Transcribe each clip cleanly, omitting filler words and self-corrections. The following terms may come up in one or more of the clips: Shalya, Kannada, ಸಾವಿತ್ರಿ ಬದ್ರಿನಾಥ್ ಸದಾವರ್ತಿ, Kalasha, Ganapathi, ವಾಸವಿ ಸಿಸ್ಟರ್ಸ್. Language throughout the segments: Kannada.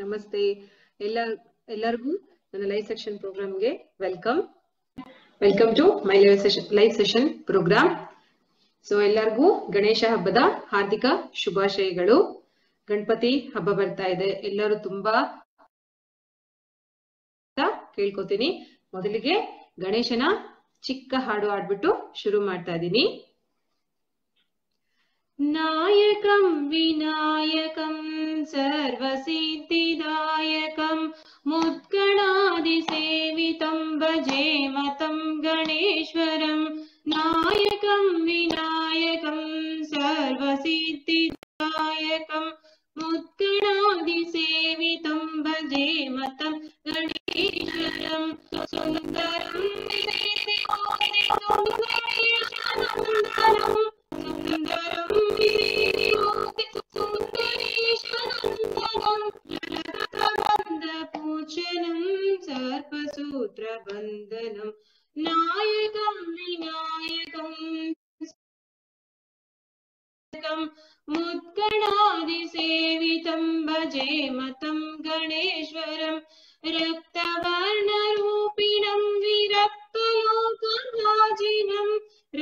ನಮಸ್ತೆ ಎಲ್ಲರಿಗೂ ನನ್ನ ಲೈವ್ ಸೆಷನ್ ಪ್ರೋಗ್ರಾಮ್ ಗೆ welcome to my live session program. So ಎಲ್ಲರಿಗೂ ಗಣೇಶ ಹಬ್ಬದ ಹಾರ್ದಿಕ ಶುಭಾಶಯಗಳು. ಗಣಪತಿ ಹಬ್ಬ ಬರ್ತಾ ಇದೆ, ಎಲ್ಲರೂ ತುಂಬಾ ಕೇಳ್ಕೊತೀನಿ. ಮೊದಲಿಗೆ ಗಣೇಶನ ಚಿಕ್ಕ ಹಾಡು ಆಡ್ಬಿಟ್ಟು ಶುರು ಮಾಡ್ತಾ ಇದೀನಿ. नायकं विनायकं सर्वसिद्धिदायकं मुद्गणादिसेवितं भजे मतं गणेश्वरं. नायकं विनायकं सर्वसिद्धिदायकं मुद्गणादिसेवितं भजे मतं गणेश्वरं. सुन्दरं निरनिकोटिसुन्दरीशानन्दनं सुन्दरं निरनिकोटिसुन्दरीशानन्दनं ललताबन्धपूजनं सर्पसूत्रबन्धनं. नायकं विनायकं मुद्गणादिसेवितं भजे मतं गणेश्वरं. रक्तवर्णरूपिणं विरक्तलोकभाजिनं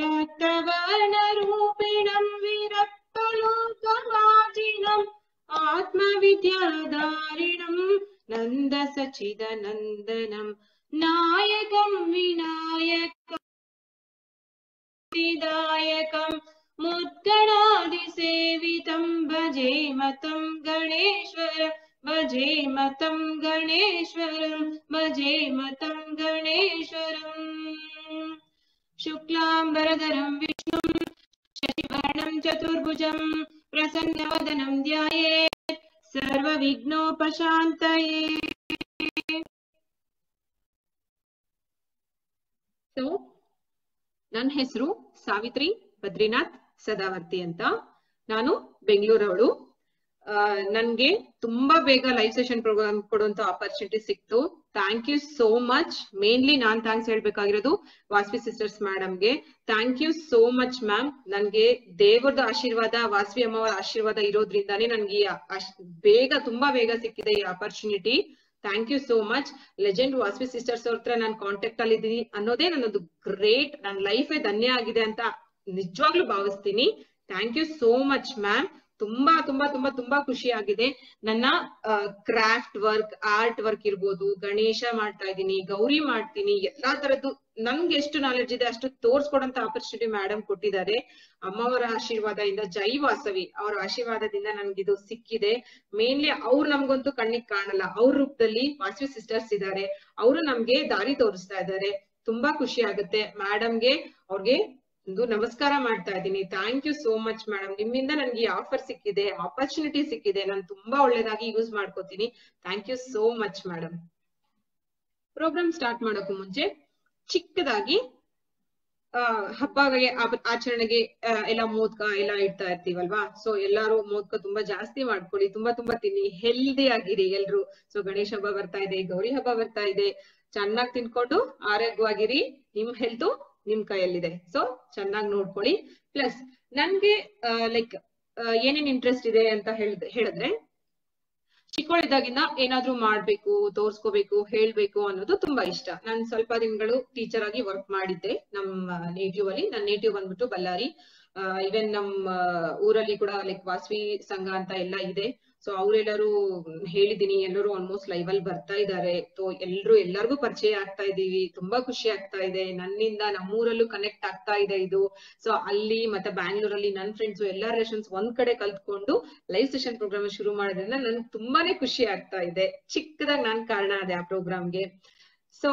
रक्तवर्णरूपिणं विरक्तलोकभाजिनं. आत्मविद्याधारिणं नन्दसच्चिदानन्दनं. नायकं विनायकं सिद्धिदायकं मुद्गणादिसेवितं भजे मतं गणेश्वरं भजे मतं गणेश्वरं भजे मतं गणेश्वरम्. शुक्लाम्बरधरं विष्णुं शशिवर्णं चतुर्भुजं प्रसन्नवदनं ध्यायेत् सर्वविघ्नोपशान्तये. सो ನನ್ನ ಹೆಸರು ಸಾವಿತ್ರಿ ಬದ್ರಿನಾಥ್ ಸದಾವರ್ತಿ ಅಂತ, ನಾನು ಬೆಂಗಳೂರವಳು. ನನ್ಗೆ ತುಂಬಾ ಬೇಗ ಲೈವ್ ಸೆಷನ್ ಪ್ರೋಗ್ರಾಮ್ ಕೊಡುವಂತ ಆಪರ್ಚುನಿಟಿ ಸಿಕ್ತು. Thank you so much. Mainly ನಾನ್ ಥ್ಯಾಂಕ್ಸ್ ಹೇಳ್ಬೇಕಾಗಿರೋದು ವಾಸ್ವಿ ಸಿಸ್ಟರ್ಸ್ ಮೇಡಮ್ಗೆ. Thank you so much ma'am. ನನ್ಗೆ ದೇವರದ ಆಶೀರ್ವಾದ, ವಾಸ್ವಿ ಅಮ್ಮವರ ಆಶೀರ್ವಾದ ಇರೋದ್ರಿಂದಾನೇ ನನ್ಗೆ ತುಂಬಾ ಬೇಗ ಸಿಕ್ಕಿದೆ ಈ opportunity. Thank you so much. Legend Vasvi sisters ಅವ್ರ ಹತ್ರ ನಾನು ಕಾಂಟ್ಯಾಕ್ಟ್ ಅಲ್ಲಿ ಇದ್ದೀನಿ ಅನ್ನೋದೇ ನನ್ನದು ಗ್ರೇಟ್, ನನ್ನ ಲೈಫೇ ಧನ್ಯ ಆಗಿದೆ ಅಂತ ನಿಜವಾಗ್ಲೂ ಭಾವಿಸ್ತೀನಿ. Thank you so much ma'am. ತುಂಬಾ ತುಂಬಾ ತುಂಬಾ ತುಂಬಾ ಖುಷಿ ಆಗಿದೆ. ನನ್ನ ಕ್ರಾಫ್ಟ್ ವರ್ಕ್, ಆರ್ಟ್ ವರ್ಕ್ ಇರ್ಬೋದು, ಗಣೇಶ ಮಾಡ್ತಾ ಇದ್ದೀನಿ, ಗೌರಿ ಮಾಡ್ತೀನಿ, ಎಲ್ಲಾ ತರದ್ದು ನನ್ಗೆ ಎಷ್ಟು ನಾಲೆಡ್ಜ್ ಇದೆ ಅಷ್ಟು ತೋರ್ಸ್ಕೊಡಂತ ಆಪರ್ಚುನಿಟಿ ಮೇಡಮ್ ಕೊಟ್ಟಿದ್ದಾರೆ. ಅಮ್ಮವರ ಆಶೀರ್ವಾದದಿಂದ, ಜೈ ವಾಸವಿ ಅವರ ಆಶೀರ್ವಾದದಿಂದ ನನ್ಗಿದು ಸಿಕ್ಕಿದೆ. ಮೇನ್ಲಿ ಅವ್ರು ನಮ್ಗಂತೂ ಕಣ್ಣಿಗೆ ಕಾಣಲ್ಲ, ಅವ್ರ ರೂಪದಲ್ಲಿ ವಾಸವಿ ಸಿಸ್ಟರ್ಸ್ ಇದ್ದಾರೆ, ಅವರು ನಮ್ಗೆ ದಾರಿ ತೋರಿಸ್ತಾ ಇದ್ದಾರೆ. ತುಂಬಾ ಖುಷಿ ಆಗುತ್ತೆ. ಮೇಡಮ್ಗೆ ಅವ್ರಿಗೆ ಒಂದು ನಮಸ್ಕಾರ ಮಾಡ್ತಾ ಇದ್ದೀನಿ. Thank you so much madam. ನಿಮ್ಮಿಂದ ನನ್ಗೆ ಆಫರ್ ಸಿಕ್ಕಿದೆ, ಆಪರ್ಚುನಿಟಿ ಸಿಕ್ಕಿದೆ, ನಾನು ತುಂಬಾ ಒಳ್ಳೇದಾಗಿ ಯೂಸ್ ಮಾಡ್ಕೋತೀನಿ. Thank you so much madam. Program start ಮಾಡೋಕ್ಕೂ ಮುಂಚೆ ಚಿಕ್ಕದಾಗಿ ಹಬ್ಬಗೆ ಆಚರಣೆಗೆ ಎಲ್ಲ ಮೋದಕ ಎಲ್ಲ ಇಡ್ತಾ ಇರ್ತೀವಲ್ವಾ. ಸೊ ಎಲ್ಲಾರು ಮೋದಕ ತುಂಬಾ ಜಾಸ್ತಿ ಮಾಡ್ಕೊಳ್ಳಿ, ತುಂಬಾ ತುಂಬಾ ತಿನ್ನಿ, ಹೆಲ್ದಿ ಆಗಿರಿ ಎಲ್ರು. ಸೊ ಗಣೇಶ ಹಬ್ಬ ಬರ್ತಾ ಇದೆ, ಗೌರಿ ಹಬ್ಬ ಬರ್ತಾ ಇದೆ, ಚೆನ್ನಾಗಿ ತಿನ್ಕೊಂಡು ಆರೋಗ್ಯವಾಗಿರಿ. ನಿಮ್ ಹೆಲ್ತ್ ನಿಮ್ ಕೈಯಲ್ಲಿದೆ, ಸೊ ಚೆನ್ನಾಗಿ ನೋಡ್ಕೊಳ್ಳಿ. ಪ್ಲಸ್ ನನ್ಗೆ ಲೈಕ್ ಏನೇನ್ ಇಂಟ್ರೆಸ್ಟ್ ಇದೆ ಅಂತ ಹೇಳಿದ್ರೆ, ಚಿಕ್ಕವಳಿದ್ದಾಗಿಂದ ಏನಾದ್ರೂ ಮಾಡ್ಬೇಕು, ತೋರ್ಸ್ಕೋಬೇಕು, ಹೇಳ್ಬೇಕು ಅನ್ನೋದು ತುಂಬಾ ಇಷ್ಟ. ನಾನು ಸ್ವಲ್ಪ ದಿನಗಳು ಟೀಚರ್ ಆಗಿ ವರ್ಕ್ ಮಾಡಿದ್ದೆ ನಮ್ಮ ನೇಟಿವ್ ಅಲ್ಲಿ. ನನ್ನ ನೇಟಿವ್ ಬಂದ್ಬಿಟ್ಟು ಬಳ್ಳಾರಿ. ಈವನ್ ನಮ್ಮ ಊರಲ್ಲಿ ಕೂಡ ಲೈಕ್ ವಾಸವಿ ಸಂಘ ಅಂತ ಎಲ್ಲ ಇದೆ. ಸೊ ಅವ್ರೆಲ್ಲರೂ ಹೇಳಿದೀನಿ, ಎಲ್ಲರೂ ಆಲ್ಮೋಸ್ಟ್ ಲೈವ್ ಅಲ್ಲಿ ಬರ್ತಾ ಇದ್ದಾರೆ. ಸೊ ಎಲ್ಲರಿಗೂ ಪರಿಚಯ ಆಗ್ತಾ ಇದೀವಿ, ತುಂಬಾ ಖುಷಿ ಆಗ್ತಾ ಇದೆ. ನನ್ನಿಂದ ನಮ್ಮೂರಲ್ಲೂ ಕನೆಕ್ಟ್ ಆಗ್ತಾ ಇದೆ ಇದು. ಸೊ ಅಲ್ಲಿ ಮತ್ತೆ ಬ್ಯಾಂಗ್ಳೂರಲ್ಲಿ ನನ್ನ ಫ್ರೆಂಡ್ಸ್ ಎಲ್ಲಾ ರಿಲೇಷನ್ಸ್ ಒಂದ್ ಕಡೆ ಕಲ್ತ್ಕೊಂಡು ಲೈವ್ ಸೆಷನ್ ಪ್ರೋಗ್ರಾಮ್ ಶುರು ಮಾಡೋದ್ರಿಂದ ನನ್ಗೆ ತುಂಬಾನೇ ಖುಷಿ ಆಗ್ತಾ ಇದೆ. ಚಿಕ್ಕದಾಗಿ ನಾನ್ ಕಾರಣ ಅದೇ ಆ ಪ್ರೋಗ್ರಾಮ್ಗೆ. ಸೊ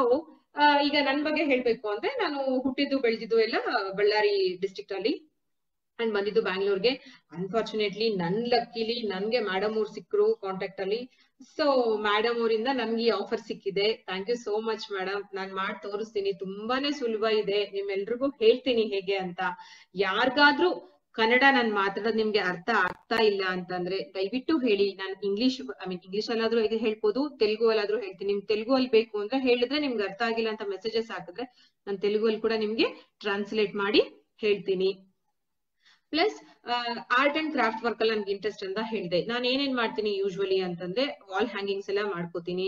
ಈಗ ನನ್ ಬಗ್ಗೆ ಹೇಳ್ಬೇಕು ಅಂದ್ರೆ, ನಾನು ಹುಟ್ಟಿದ್ದು ಬೆಳೆದಿದ್ದು ಎಲ್ಲ ಬಳ್ಳಾರಿ ಡಿಸ್ಟ್ರಿಕ್ಟ್ ಅಲ್ಲಿ ಅಂಡ್ ಬಂದಿದ್ದು ಬ್ಯಾಂಗ್ಳೂರ್ಗೆ. ಅನ್ಫಾರ್ಚುನೇಟ್ಲಿ ನನ್ ಲಕ್ಕಿಲಿ ನನ್ಗೆ ಮೇಡಮ್ ಅವ್ರು ಸಿಕ್ಕರು ಕಾಂಟ್ಯಾಕ್ಟ್ ಅಲ್ಲಿ. ಸೊ ಮೇಡಮ್ ಅವರಿಂದ ನನ್ಗೆ ಈ ಆಫರ್ ಸಿಕ್ಕಿದೆ. Thank you so much madam. ನಾನ್ ಮಾಡಿ ತೋರಿಸ್ತೀನಿ, ತುಂಬಾನೇ ಸುಲಭ ಇದೆ, ನಿಮ್ಮೆಲ್ರಿಗೂ ಹೇಳ್ತೀನಿ ಹೇಗೆ ಅಂತ. ಯಾರಿಗಾದ್ರೂ ಕನ್ನಡ ನಾನು ಮಾತಾಡೋದು ನಿಮ್ಗೆ ಅರ್ಥ ಆಗ್ತಾ ಇಲ್ಲ ಅಂತಂದ್ರೆ ದಯವಿಟ್ಟು ಹೇಳಿ. ನಾನು ಇಂಗ್ಲಿಷ್ ಅಲ್ಲಾದ್ರೂ ಹೇಳ್ಬೋದು, ತೆಲುಗು ಅಲ್ಲಾದ್ರೂ ಹೇಳ್ತೀನಿ. ನಿಮ್ ತೆಲುಗು ಅಲ್ಲಿ ಬೇಕು ಅಂದ್ರೆ ಹೇಳಿದ್ರೆ, ನಿಮ್ಗೆ ಅರ್ಥ ಆಗಿಲ್ಲ ಅಂತ ಮೆಸೇಜಸ್ ಹಾಕಿದ್ರೆ ನಾನು ತೆಲುಗು ಅಲ್ಲಿ ಕೂಡ ನಿಮ್ಗೆ ಟ್ರಾನ್ಸ್ಲೇಟ್ ಮಾಡಿ ಹೇಳ್ತೀನಿ. Plus art and craft work ಅಲ್ಲಿ ನನಗೆ ಇಂಟರೆಸ್ಟ್ ಅಂತ ಹೇಳಿದೆ. ನಾನು ಏನೇನ್ ಮಾಡ್ತೀನಿ ಯೂಶುವಲಿ ಅಂತಂದ್ರೆ ವಾಲ್ ಹ್ಯಾಂಗಿಂಗ್ಸ್ ಎಲ್ಲ ಮಾಡ್ಕೊತೀನಿ,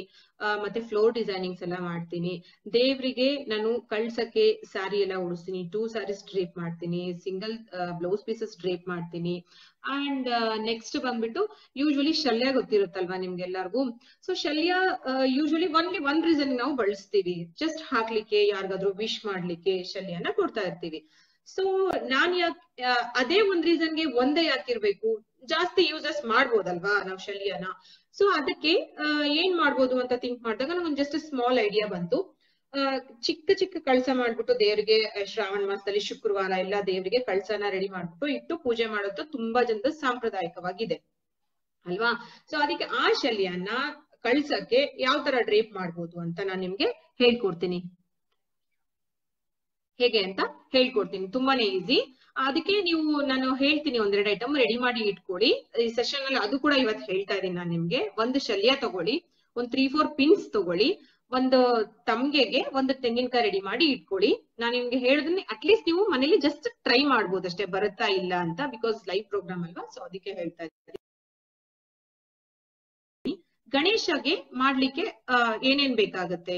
ಮತ್ತೆ ಫ್ಲೋರ್ ಡಿಸೈನಿಂಗ್ಸ್ ಎಲ್ಲ ಮಾಡ್ತೀನಿ. ದೇವರಿಗೆ ನಾನು ಕಳ್ಸಕ್ಕೆ ಸಾರಿ ಎಲ್ಲ ಉಡಿಸ್ತೀನಿ, 2 sarees ಡ್ರೇಪ್ ಮಾಡ್ತೀನಿ, ಸಿಂಗಲ್ ಬ್ಲೌಸ್ ಪೀಸಸ್ ಡ್ರೇಪ್ ಮಾಡ್ತೀನಿ. ಅಂಡ್ ನೆಕ್ಸ್ಟ್ ಬಂದ್ಬಿಟ್ಟು ಯೂಶುವಲಿ ಶಲ್ಯ ಗೊತ್ತಿರುತ್ತಲ್ವಾ ನಿಮ್ಗೆಲ್ಲರಿಗೂ. ಸೊ ಶಲ್ಯ ಯೂಶುವಲಿ ಒನ್ಲಿ ಒಂದ್ ರೀಸನ್ ನಾವು ಬಳಸ್ತೀವಿ, ಜಸ್ಟ್ ಹಾಕ್ಲಿಕ್ಕೆ, ಯಾರಿಗಾದ್ರೂ ವಿಶ್ ಮಾಡ್ಲಿಕ್ಕೆ ಶಲ್ಯನ ಕೊಡ್ತಾ ಇರ್ತೀವಿ. ಸೊ ನಾನ್ ಯಾಕೆ ಅದೇ ಒಂದ್ ರೀಸನ್ಗೆ ಒಂದೇ ಯಾಕಿರ್ಬೇಕು, ಜಾಸ್ತಿ ಯೂಸಸ್ ಮಾಡ್ಬೋದಲ್ವಾ ನಾವು ಶಲ್ಯನ. ಸೊ ಅದಕ್ಕೆ ಏನ್ ಮಾಡ್ಬೋದು ಅಂತ ಥಿಂಕ್ ಮಾಡಿದಾಗ ನಮ್ಗೆ ಜಸ್ಟ್ ಸ್ಮಾಲ್ ಐಡಿಯಾ ಬಂತು. ಚಿಕ್ಕ ಚಿಕ್ಕ ಕಳಸ ಮಾಡ್ಬಿಟ್ಟು ದೇವ್ರಿಗೆ ಶ್ರಾವಣ ಮಾಸದಲ್ಲಿ ಶುಕ್ರವಾರ ಎಲ್ಲ ದೇವ್ರಿಗೆ ಕಳಸನ ರೆಡಿ ಮಾಡ್ಬಿಟ್ಟು ಇಟ್ಟು ಪೂಜೆ ಮಾಡೋದು ತುಂಬಾ ಜನದ ಸಾಂಪ್ರದಾಯಿಕವಾಗಿದೆ ಅಲ್ವಾ. ಸೊ ಅದಕ್ಕೆ ಆ ಶಲ್ಯನ ಕಳಸಕ್ಕೆ ಯಾವ ತರ ಡ್ರೇಪ್ ಮಾಡ್ಬೋದು ಅಂತ ನಾನ್ ನಿಮ್ಗೆ ಹೇಳ್ಕೊಡ್ತೀನಿ, ಹೇಗೆ ಅಂತ ಹೇಳ್ಕೊಡ್ತೀನಿ. ತುಂಬಾನೇ ಈಸಿ. ಅದಕ್ಕೆ ನೀವು ನಾನು ಹೇಳ್ತೀನಿ ಒಂದೆರಡು ಐಟಮ್ ರೆಡಿ ಮಾಡಿ ಇಟ್ಕೊಳ್ಳಿ ಈ ಸೆಷನ್ ಅಲ್ಲಿ. ಅದು ಕೂಡ ಇವತ್ತು ಹೇಳ್ತಾ ಇದೀನಿ ನಾನು ನಿಮ್ಗೆ. ಒಂದು ಶಲ್ಯ ತಗೊಳ್ಳಿ, ಒಂದು 3-4 ಪಿನ್ಸ್ ತಗೊಳ್ಳಿ, ಒಂದು ತಮ್ಗೆಗೆ ಒಂದು ತೆಂಗಿನಕಾಯಿ ರೆಡಿ ಮಾಡಿ ಇಟ್ಕೊಳ್ಳಿ. ನಾನು ನಿಮ್ಗೆ ಹೇಳಿದ್ರೆ ಅಟ್ಲೀಸ್ಟ್ ನೀವು ಮನೇಲಿ ಜಸ್ಟ್ ಟ್ರೈ ಮಾಡ್ಬೋದು ಅಷ್ಟೇ, ಬರುತ್ತಾ ಇಲ್ಲ ಅಂತ, ಬಿಕಾಸ್ ಲೈವ್ ಪ್ರೋಗ್ರಾಮ್ ಅಲ್ವಾ. ಸೊ ಅದಕ್ಕೆ ಹೇಳ್ತಾ ಇದ್ದೀನಿ. ಗಣೇಶಗೆ ಮಾಡ್ಲಿಕ್ಕೆ ಏನೇನ್ ಬೇಕಾಗುತ್ತೆ.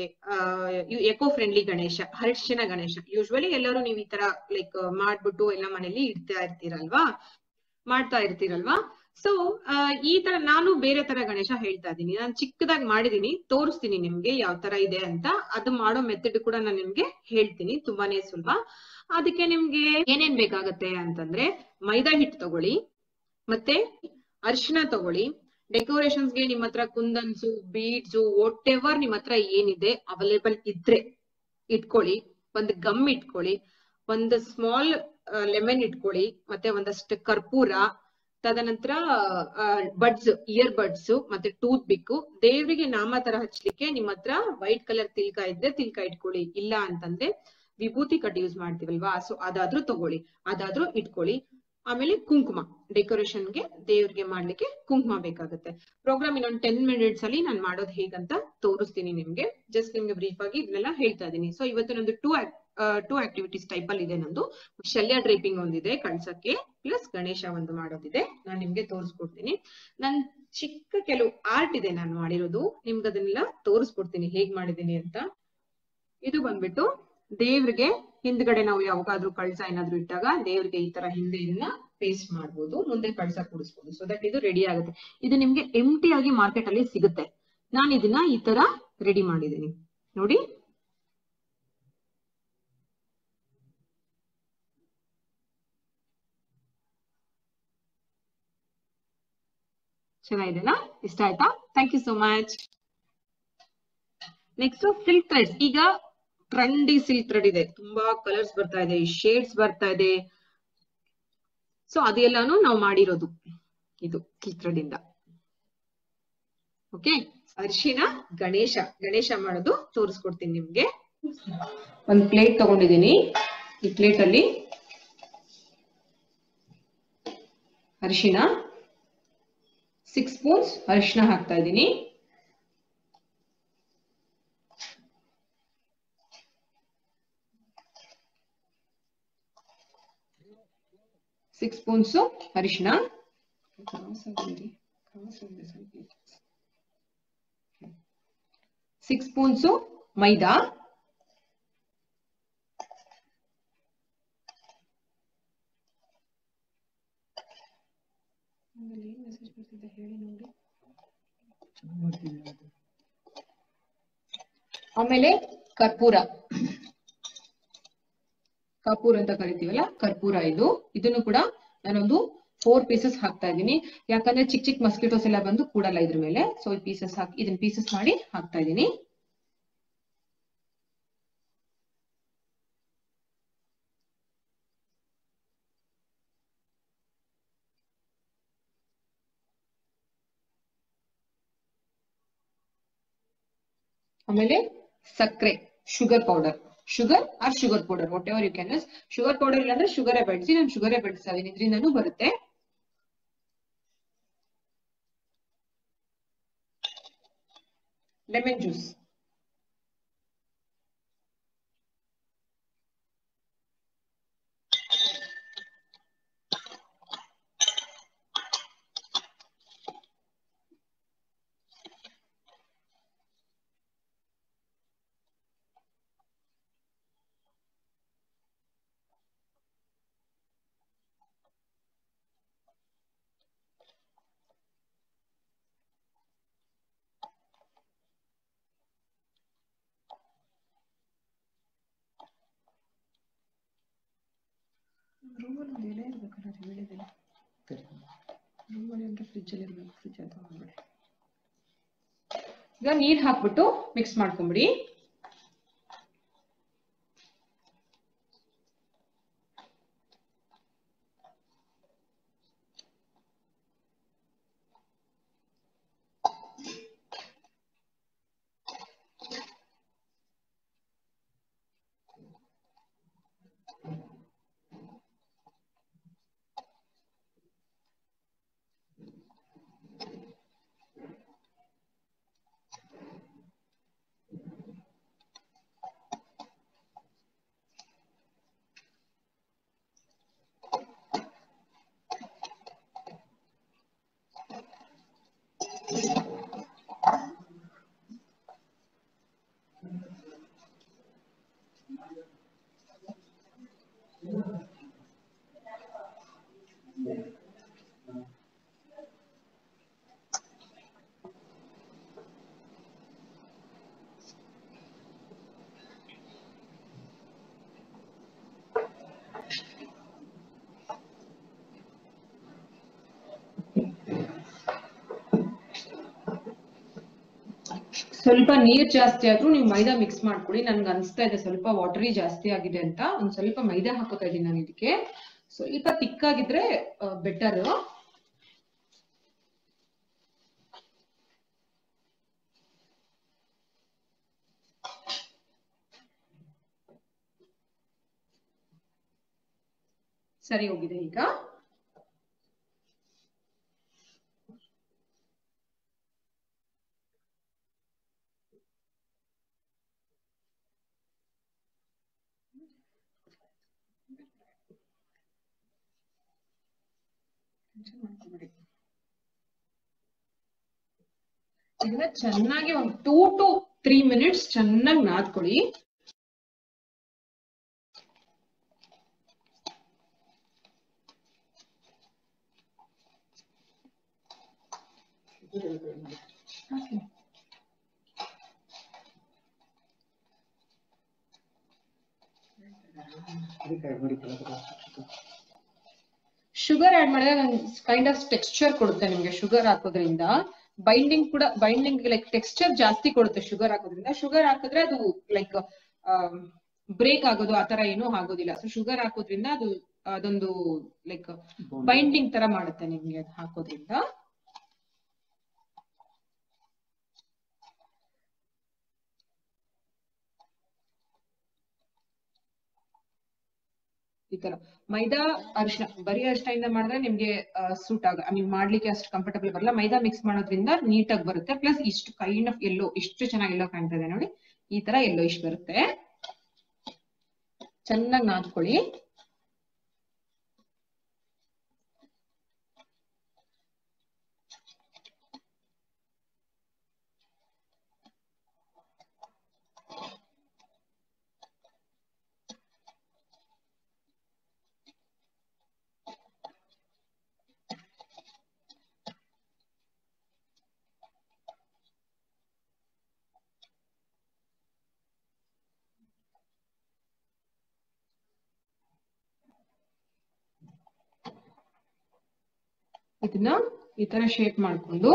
ಎಕೋ ಫ್ರೆಂಡ್ಲಿ ಗಣೇಶ, ಹರಿಶಿನ ಗಣೇಶ. ಯೂಶುವಲಿ ಎಲ್ಲರೂ ನೀವು ಈ ತರ ಲೈಕ್ ಮಾಡ್ಬಿಟ್ಟು ಎಲ್ಲ ಮನೇಲಿ ಮಾಡ್ತಾ ಇರ್ತೀರಲ್ವಾ. ಸೊ ಈ ತರ ನಾನು ಬೇರೆ ತರ ಗಣೇಶ ಹೇಳ್ತಾ ಇದ್ದೀನಿ, ನಾನು ಚಿಕ್ಕದಾಗಿ ಮಾಡಿದೀನಿ, ತೋರಿಸ್ತೀನಿ ನಿಮ್ಗೆ ಯಾವ ತರ ಇದೆ ಅಂತ. ಅದು ಮಾಡೋ ಮೆಥಡ್ ಕೂಡ ನಾನು ನಿಮ್ಗೆ ಹೇಳ್ತೀನಿ, ತುಂಬಾನೇ ಸುಲಭ. ಅದಕ್ಕೆ ನಿಮ್ಗೆ ಏನೇನ್ ಬೇಕಾಗತ್ತೆ ಅಂತಂದ್ರೆ ಮೈದಾ ಹಿಟ್ಟು ತಗೊಳ್ಳಿ, ಮತ್ತೆ ಅರಿಶಿನ ತಗೊಳ್ಳಿ. ಡೆಕೋರೇಷನ್ಸ್ಗೆ ನಿಮ್ಮ ಹತ್ರ ಕುಂದನ್ಸು, ಬೀಡ್ಸು, ವಾಟ್ ಎವರ್ ನಿಮ್ಮ ಹತ್ರ ಏನಿದೆ ಅವೈಲೇಬಲ್ ಇದ್ರೆ ಇಟ್ಕೊಳ್ಳಿ. ಒಂದು ಗಮ್ ಇಟ್ಕೊಳ್ಳಿ, ಒಂದು ಸ್ಮಾಲ್ ಲೆಮನ್ ಇಟ್ಕೊಳ್ಳಿ, ಮತ್ತೆ ಒಂದಷ್ಟು ಕರ್ಪೂರ, ತದನಂತರ ಬಡ್ಸ್, ಇಯರ್ ಬಡ್ಸ್, ಮತ್ತೆ ಟೂತ್ ಪಿಕ್. ದೇವರಿಗೆ ನಾಮ ತರ ಹಚ್ಲಿಕ್ಕೆ ನಿಮ್ಮ ಹತ್ರ ವೈಟ್ ಕಲರ್ ತಿಲ್ಕ ಇದ್ರೆ ತಿಲ್ಕ ಇಟ್ಕೊಳ್ಳಿ, ಇಲ್ಲ ಅಂತಂದ್ರೆ ವಿಭೂತಿ ಕಟ್ ಯೂಸ್ ಮಾಡ್ತೀವಲ್ವಾ, ಸೊ ಅದಾದ್ರೂ ತಗೊಳ್ಳಿ, ಅದಾದ್ರೂ ಇಟ್ಕೊಳ್ಳಿ. ಆಮೇಲೆ ಕುಂಕುಮ, ಡೆಕೋರೇಷನ್ಗೆ ದೇವ್ರಿಗೆ ಮಾಡ್ಲಿಕ್ಕೆ ಕುಂಕುಮ ಬೇಕಾಗುತ್ತೆ. ಪ್ರೋಗ್ರಾಮ್ ಇನ್ನೊಂದು 10 minutes ಅಲ್ಲಿ ನಾನು ಮಾಡೋದು ಹೇಗಂತ ತೋರಿಸ್ತೀನಿ ನಿಮ್ಗೆ. ಜಸ್ಟ್ ನಿಮ್ಗೆ ಬ್ರೀಫ್ ಆಗಿ ಇದನ್ನೆಲ್ಲ ಹೇಳ್ತಾ ಇದ್ದೀನಿ. ಸೊ ಇವತ್ತು ನಂದು ಟೂ ಆಕ್ಟಿವಿಟೀಸ್ ಟೈಪ್ ಅಲ್ಲಿ ಇದೆ ನಂದು. ಶಲ್ಯ ಡ್ರೇಪಿಂಗ್ ಒಂದಿದೆ ಕಳ್ಸಕ್ಕೆ, ಪ್ಲಸ್ ಗಣೇಶ ಒಂದು ಮಾಡೋದಿದೆ. ನಾನು ನಿಮ್ಗೆ ತೋರಿಸ್ಕೊಡ್ತೀನಿ. ನನ್ ಚಿಕ್ಕ ಕೆಲವು ಆರ್ಟ್ ಇದೆ ನಾನು ಮಾಡಿರೋದು, ನಿಮ್ಗೆ ಅದನ್ನೆಲ್ಲ ತೋರಿಸ್ಕೊಡ್ತೀನಿ ಹೇಗ್ ಮಾಡಿದೀನಿ ಅಂತ. ಇದು ಬಂದ್ಬಿಟ್ಟು ದೇವ್ರಿಗೆ ಹಿಂದ್ಗಡೆ ನಾವು ಯಾವಾಗಾದ್ರೂ ಕಳಸ ಏನಾದ್ರು ಇಟ್ಟಾಗ ದೇವ್ರಿಗೆ ಈ ತರ ಹಿಂದೆ ಇದನ್ನ ಪೇಸ್ಟ್ ಮಾಡ್ಬೋದು, ಮುಂದೆ ಕಳಸ ಕೂಡಿಸ್ಬೋದು. ಸೊ ದಟ್ ಇದು ರೆಡಿ ಆಗುತ್ತೆ. ಇದು ನಿಮ್ಗೆ ಎಂಟಿ ಆಗಿ ಮಾರ್ಕೆಟ್ ಅಲ್ಲಿ ಸಿಗುತ್ತೆ. ನಾನು ಇದನ್ನ ಈ ತರ ರೆಡಿ ಮಾಡಿದೀನಿ ನೋಡಿ. ಚೆನ್ನಾಗಿದೆನಾ? ಇಷ್ಟ ಆಯ್ತಾ? Thank you so much. Next silk threads. ಈಗ ಟ್ರೆಂಡಿ ಸಿಲ್ಕ್ ಥ್ರೆಡ್ ಇದೆ, ತುಂಬಾ ಕಲರ್ಸ್ ಬರ್ತಾ ಇದೆ, ಶೇಡ್ಸ್ ಬರ್ತಾ ಇದೆ. ಸೊ ಅದೆಲ್ಲಾನು ನಾವು ಮಾಡಿರೋದು ಇದು ಸಿಲ್ಕ್ ಥ್ರೆಡ್ ಇಂದ. ಓಕೆ, ಅರಿಶಿನ ಗಣೇಶ ಮಾಡೋದು ತೋರಿಸ್ಕೊಡ್ತೀನಿ ನಿಮ್ಗೆ. ಒಂದ್ ಪ್ಲೇಟ್ ತಗೊಂಡಿದೀನಿ, ಈ ಪ್ಲೇಟ್ ಅಲ್ಲಿ ಅರಿಶಿನ 6 spoons ಅರಿಶಿನ ಹಾಕ್ತಾ ಇದ್ದೀನಿ. ಅರಿಶಿನ ಸಿಕ್ಸ್ ಸ್ಪೂನ್ಸ್ ಮೈದಾ, ಆಮೇಲೆ ಕರ್ಪೂರ ಅಂತ ಕರಿತೀವಲ್ಲ, ಕರ್ಪೂರ ಇದು. ಇದನ್ನು ಕೂಡ ನಾನೊಂದು 4 pieces ಹಾಕ್ತಾ ಇದ್ದೀನಿ, ಯಾಕಂದ್ರೆ ಚಿಕ್ಕ ಚಿಕ್ಕ ಮಸ್ಕಿಟೋಸ್ ಎಲ್ಲ ಬಂದು ಕೂಡಲ್ಲ ಇದ್ರ ಮೇಲೆ. ಸೊ ಈ ಪೀಸಸ್ ಹಾಕಿ ಇದನ್ನ ಪೀಸಸ್ ಮಾಡಿ ಹಾಕ್ತಾ ಇದ್ದೀನಿ. ಆಮೇಲೆ ಸಕ್ಕರೆ, sugar powder whatever you can use. Sugar powder ಇಲ್ಲಾಂದ್ರೆ ಶುಗರೇ ಬಳಸಿ, ನಾನು ಶುಗರೇ ಬಳಸ್ತಾ ಇದೀನಿ, ಇದರಿಂದನೂ ಬರುತ್ತೆ. ಲೆಮನ್ ಜ್ಯೂಸ್, ರೂಮಲ್ಲಿ ಮೇಲೆ ಇರಬೇಕಲ್ಲ, ಅದು ಹೇಳಿದೆಲ್ಲ ರೂಮಲ್ಲಿ ಅಂದ್ರೆ ಫ್ರಿಜ್ಜಲ್ಲಿ ಇರಬೇಕು, ಫ್ರಿಜ್ ಅಂತ ಹೋಗ್ಬಿಡಿ. ಈಗ ನೀರು ಹಾಕ್ಬಿಟ್ಟು ಮಿಕ್ಸ್ ಮಾಡ್ಕೊಂಬಿಡಿ. ಸ್ವಲ್ಪ ನೀರು ಜಾಸ್ತಿ ಆದ್ರೂ ನೀವು ಮೈದಾ ಮಿಕ್ಸ್ ಮಾಡ್ಕೊಳ್ಳಿ. ನನ್ಗೆ ಅನ್ಸ್ತಾ ಇದೆ ಸ್ವಲ್ಪ ವಾಟರಿ ಜಾಸ್ತಿ ಆಗಿದೆ ಅಂತ, ಒಂದ್ ಸ್ವಲ್ಪ ಮೈದಾ ಹಾಕೋತಾ ಇದ್ದೀನಿ ನಾನು ಇದಕ್ಕೆ. ಸ್ವಲ್ಪ ತಿಕ್ ಆಗಿದ್ರೆ ಬೆಟರ್. ಸರಿ ಹೋಗಿದೆ. ಈಗ ಇದನ್ನ ಚೆನ್ನಾಗಿ ಒಂದು 2 to 3 ಮಿನಿಟ್ಸ್ ಚೆನ್ನಾಗಿ ನಾದ್ಕೊಳ್ಳಿ. ಶುಗರ್ ಆಡ್ ಮಾಡಿದಾಗ ಕೈಂಡ್ ಆಫ್ ಟೆಕ್ಸ್ಚರ್ ಕೊಡುತ್ತೆ ನಿಮ್ಗೆ. ಶುಗರ್ ಹಾಕೋದ್ರಿಂದ ಬೈಂಡಿಂಗ್ ಕೂಡ, ಬೈಂಡಿಂಗ್ ಲೈಕ್ ಟೆಕ್ಸ್ಚರ್ ಜಾಸ್ತಿ ಕೊಡುತ್ತೆ ಶುಗರ್ ಹಾಕೋದ್ರಿಂದ. ಶುಗರ್ ಹಾಕಿದ್ರೆ ಅದು ಲೈಕ್ ಬ್ರೇಕ್ ಆಗೋದು ಆತರ ಏನೂ ಆಗೋದಿಲ್ಲ. ಸೊ ಶುಗರ್ ಹಾಕೋದ್ರಿಂದ ಅದು ಅದೊಂದು ಲೈಕ್ ಬೈಂಡಿಂಗ್ ತರ ಮಾಡುತ್ತೆ ನಿಮ್ಗೆ ಅದು ಹಾಕೋದ್ರಿಂದ. ಈ ತರ ಮೈದಾ ಅರಿಶಿನ, ಬರೀ ಅರಿಶಿನಿಂದ ಮಾಡಿದ್ರೆ ನಿಮ್ಗೆ ಸೂಟ್ ಆಗ, ಐ ಮೀನ್ ಮಾಡ್ಲಿಕ್ಕೆ ಅಷ್ಟು ಕಂಫರ್ಟಬಲ್ ಬರಲ್ಲ. ಮೈದಾ ಮಿಕ್ಸ್ ಮಾಡೋದ್ರಿಂದ ನೀಟಾಗಿ ಬರುತ್ತೆ. ಪ್ಲಸ್ ಇಷ್ಟು ಕೈಂಡ್ ಆಫ್ ಎಲ್ಲೋ, ಇಷ್ಟು ಚೆನ್ನಾಗಿ ಎಲ್ಲೋ ಕಾಣ್ತಾ ಇದೆ ನೋಡಿ, ಈ ತರ ಎಲ್ಲೋ ಇಷ್ಟು ಬರುತ್ತೆ. ಚೆನ್ನಾಗಿ ನಾದ್ಕೊಳ್ಳಿ. ಇದನ್ನ ಈ ತರ ಶೇಪ್ ಮಾಡ್ಕೊಂಡು